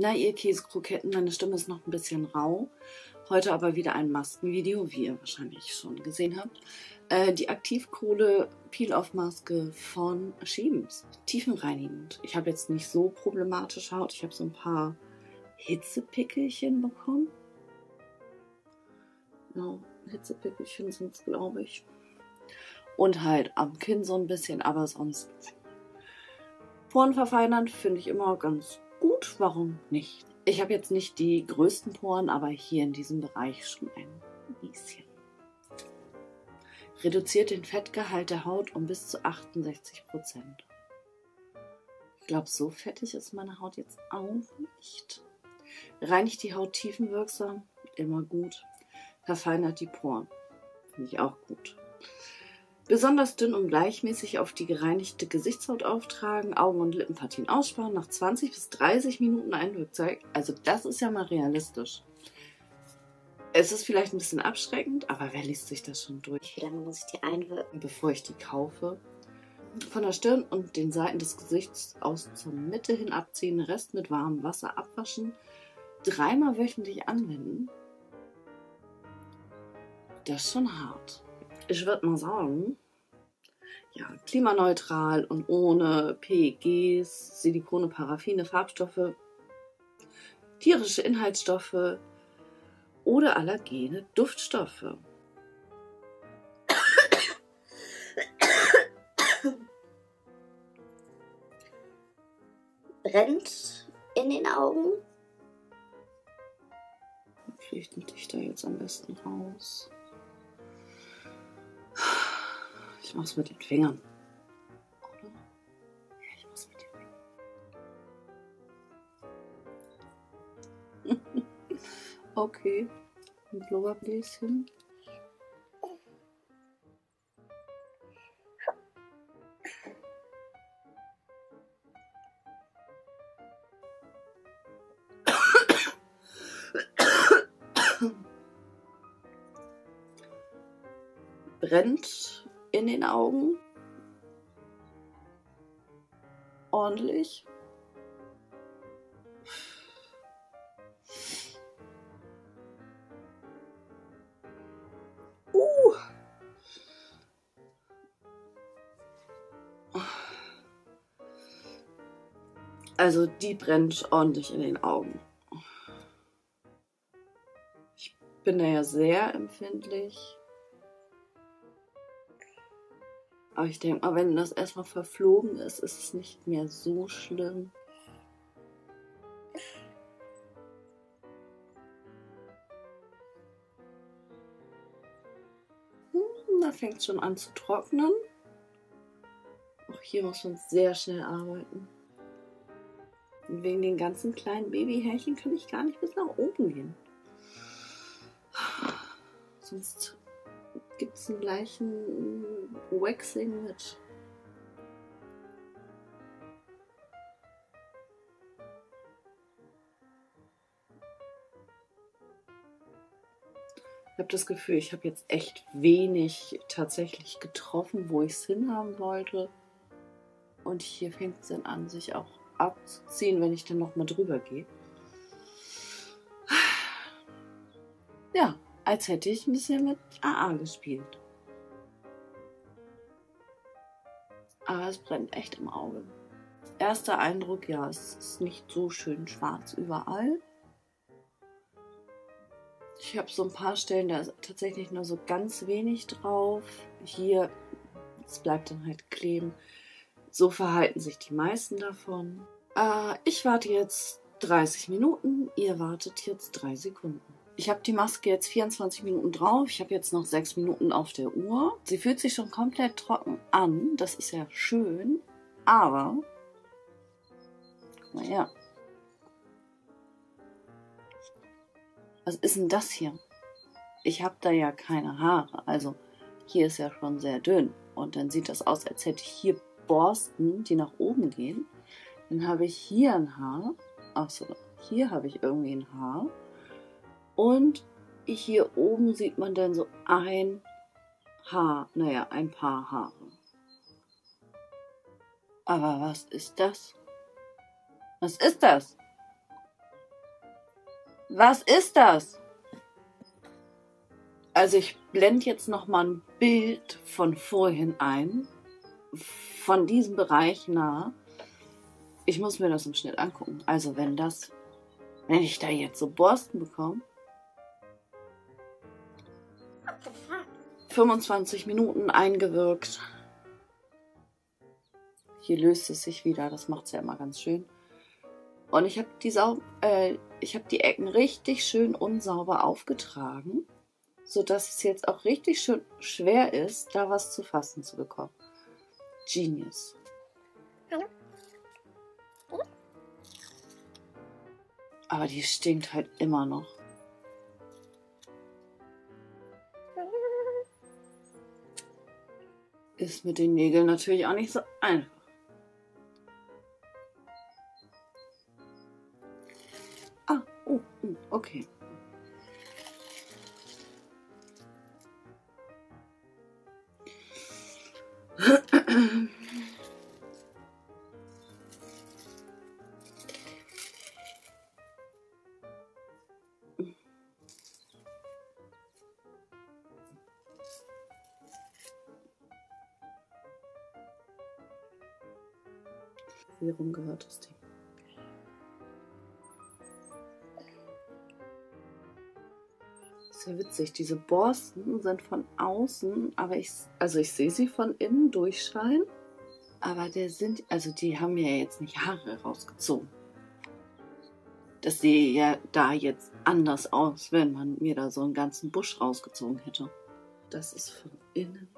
Na, ihr Käsekroketten, meine Stimme ist noch ein bisschen rau. Heute aber wieder ein Maskenvideo, wie ihr wahrscheinlich schon gesehen habt. Die Aktivkohle-Peel-Off-Maske von Schaebens. Tiefenreinigend. Ich habe jetzt nicht so problematische Haut. Ich habe so ein paar Hitzepickelchen bekommen. Genau, Hitzepickelchen sind es, glaube ich. Und halt am Kinn so ein bisschen, aber sonst. Poren verfeinernd finde ich immer ganz gut, warum nicht? Ich habe jetzt nicht die größten Poren, aber hier in diesem Bereich schon ein bisschen. Reduziert den Fettgehalt der Haut um bis zu 68%. Ich glaube, so fettig ist meine Haut jetzt auch nicht. Reinigt die Haut tiefenwirksam, immer gut. Verfeinert die Poren, finde ich auch gut. Besonders dünn und gleichmäßig auf die gereinigte Gesichtshaut auftragen, Augen- und Lippenpartien aussparen, nach 20 bis 30 Minuten Einwirkzeit. Also das ist ja mal realistisch. Es ist vielleicht ein bisschen abschreckend, aber wer liest sich das schon durch? Wie lange muss ich die einwirken? Bevor ich die kaufe. Von der Stirn und den Seiten des Gesichts aus zur Mitte hin abziehen, Rest mit warmem Wasser abwaschen, dreimal wöchentlich anwenden. Das ist schon hart. Ich würde mal sagen, ja, klimaneutral und ohne PEGs, Silikone, Paraffine, Farbstoffe, tierische Inhaltsstoffe oder Allergene, Duftstoffe. Brennt in den Augen. Wie kriege ich dich da jetzt am besten raus? Ich mach's mit den Fingern. Oder? Ja, ich mach's mit den Fingern. Okay. Ein Blubberbläschen. Brennt in den Augen. Ordentlich. Also die brennt ordentlich in den Augen. Ich bin da ja sehr empfindlich. Aber ich denke mal, wenn das erstmal verflogen ist, ist es nicht mehr so schlimm. Da fängt es schon an zu trocknen. Auch hier muss man sehr schnell arbeiten. Und wegen den ganzen kleinen Babyhärchen kann ich gar nicht bis nach oben gehen. Sonst gibt es einen gleichen Waxing mit. Ich habe das Gefühl, ich habe jetzt echt wenig tatsächlich getroffen, wo ich es hinhaben wollte. Und hier fängt es dann an, sich auch abzuziehen, wenn ich dann nochmal drüber gehe. Ja, als hätte ich ein bisschen mit AA gespielt. Aber es brennt echt im Auge. Erster Eindruck, ja, es ist nicht so schön schwarz überall. Ich habe so ein paar Stellen, da ist tatsächlich nur so ganz wenig drauf. Hier, es bleibt dann halt kleben. So verhalten sich die meisten davon. Ich warte jetzt 30 Minuten, ihr wartet jetzt 3 Sekunden. Ich habe die Maske jetzt 24 Minuten drauf. Ich habe jetzt noch 6 Minuten auf der Uhr. Sie fühlt sich schon komplett trocken an. Das ist ja schön. Aber, guck mal her. Was ist denn das hier? Ich habe da ja keine Haare. Also hier ist ja schon sehr dünn. Und dann sieht das aus, als hätte ich hier Borsten, die nach oben gehen. Dann habe ich hier ein Haar. Achso, hier habe ich irgendwie ein Haar. Und hier oben sieht man dann so ein Haar, naja, ein paar Haare. Aber was ist das? Was ist das? Was ist das? Also ich blende jetzt nochmal ein Bild von vorhin ein, von diesem Bereich nah. Ich muss mir das im Schnitt angucken. Also wenn ich da jetzt so Borsten bekomme, 25 Minuten eingewirkt. Hier löst es sich wieder, das macht es ja immer ganz schön. Und ich habe die Ecken richtig schön unsauber aufgetragen, sodass es jetzt auch richtig schön schwer ist, da was zu fassen zu bekommen. Genius. Aber die stinkt halt immer noch. Ist mit den Nägeln natürlich auch nicht so einfach. Ah, oh, okay. Wie rum gehört das Ding? Ist ja witzig, diese Borsten sind von außen, aber ich sehe sie von innen durchscheinen, aber die haben ja jetzt nicht Haare rausgezogen. Das sehe ja da jetzt anders aus, wenn man mir da so einen ganzen Busch rausgezogen hätte. Das ist von innen.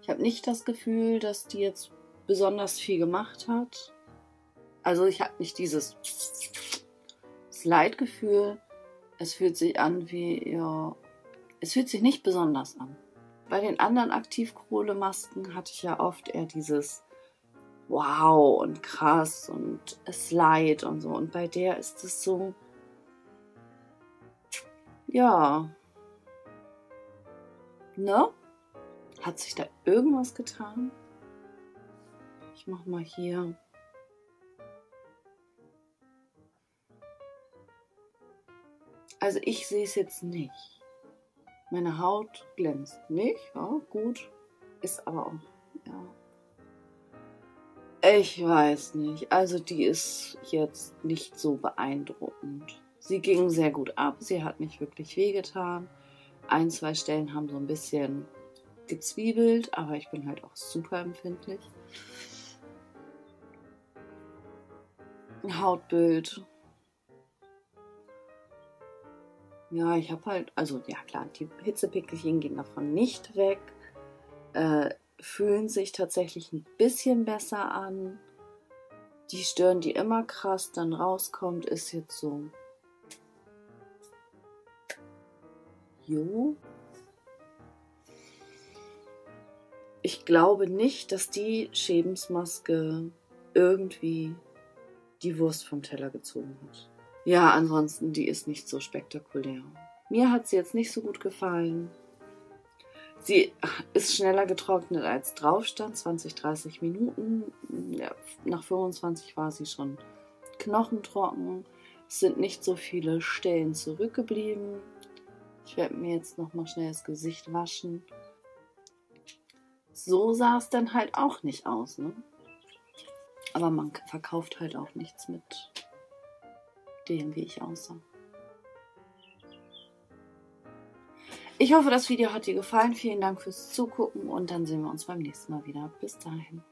Ich habe nicht das Gefühl, dass die jetzt besonders viel gemacht hat. Also ich habe nicht dieses Slide-Gefühl. Es fühlt sich an wie, ja, es fühlt sich nicht besonders an. Bei den anderen Aktivkohlemasken hatte ich ja oft eher dieses Wow und krass und Slide und so. Und bei der ist es so, ja, ne? Hat sich da irgendwas getan? Ich mach mal hier. Also ich sehe es jetzt nicht. Meine Haut glänzt nicht. Ja, gut. Ist aber auch, ja. Ich weiß nicht. Also die ist jetzt nicht so beeindruckend. Sie ging sehr gut ab. Sie hat nicht wirklich wehgetan. Ein, zwei Stellen haben so ein bisschen gezwiebelt, aber ich bin halt auch super empfindlich. Ein Hautbild. Ja, ich habe halt, also ja klar, die Hitzepickelchen gehen davon nicht weg, fühlen sich tatsächlich ein bisschen besser an. Die Stirn, die immer krass dann rauskommt, ist jetzt so. Jo. Ich glaube nicht, dass die Schäbensmaske irgendwie die Wurst vom Teller gezogen hat. Ja, ansonsten, die ist nicht so spektakulär. Mir hat sie jetzt nicht so gut gefallen. Sie ist schneller getrocknet als drauf stand, 20, 30 Minuten. Ja, nach 25 war sie schon knochentrocken. Es sind nicht so viele Stellen zurückgeblieben. Ich werde mir jetzt nochmal schnell das Gesicht waschen. So sah es dann halt auch nicht aus, ne? Aber man verkauft halt auch nichts mit dem, wie ich aussah. Ich hoffe, das Video hat dir gefallen. Vielen Dank fürs Zugucken und dann sehen wir uns beim nächsten Mal wieder. Bis dahin.